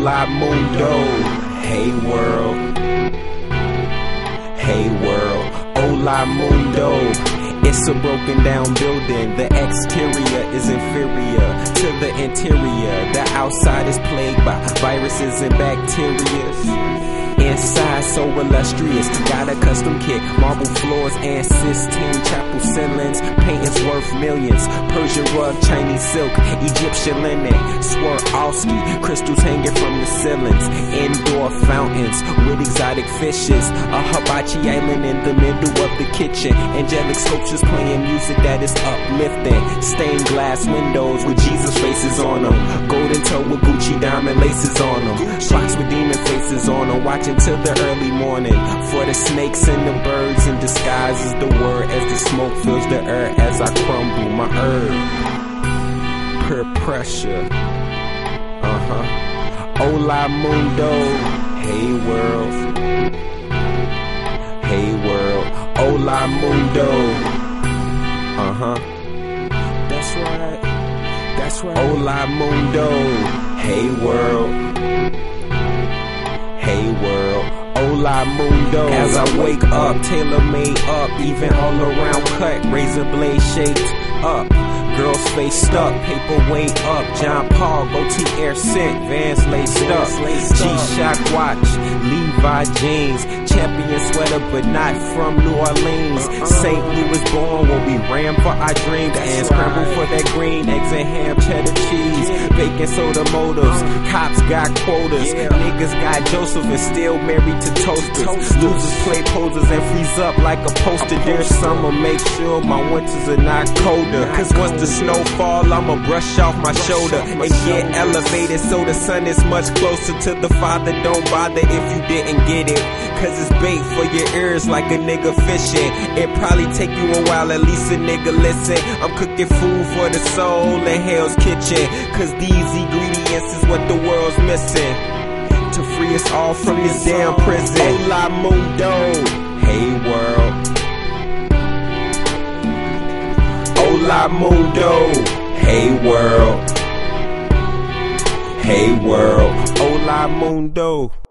Hola Mundo. Hey world. Hey world. Hola Mundo. It's a broken down building. The exterior is inferior to the interior. The outside is plagued by viruses and bacteria. Inside so illustrious, got a custom kit, marble floors and Sistine Chapel ceilings. Paintings worth millions, Persian rug, Chinese silk, Egyptian linen, Swarovski, crystals hanging from the ceilings. Indoor fountains with exotic fishes, a hibachi island in the middle of the kitchen. Angelic sculptures playing music that is uplifting. Stained glass windows with Jesus faces on them. Golden toe with Gucci diamond laces on them. Socks with demon faces on them. Watch until the early morning for the snakes and the birds in disguise is the word, as the smoke fills the air as I crumble my herb. Peer pressure. Hola Mundo. Hey world. Hey world. Hola Mundo. That's right. That's right. Hola Mundo. Hey world. Hey world, hola mundo. As I wake up, tailor made up, even all around cut, razor blade shaped up, girl's face stuck, paperweight up, John Paul, Gaultier scent, Vans laced up, G-Shock watch, Levi jeans, champion sweater but not from New Orleans. St. Louis born, will be ram for our dreams, and scramble for that green, eggs and ham, cheddar cheese, bacon soda motives, cops got quotas, niggas got Joseph and still married to toasters, losers play posers and freeze up like a poster. Dear summer, make sure my winters are not colder, cause once the snow fall, I'ma brush off my shoulder and get elevated so the sun is much closer to the Father. Don't bother if you didn't get it, cause it's bait for your ears like a nigga fishing. It probably take you a while, at least a nigga listen. I'm cooking food for the soul in Hell's Kitchen, cause these ingredients is what the world's missing to free us all from this damn prison. Hola Mundo. Hey world. Hola Mundo. Hey world. Hey world. Hola Mundo.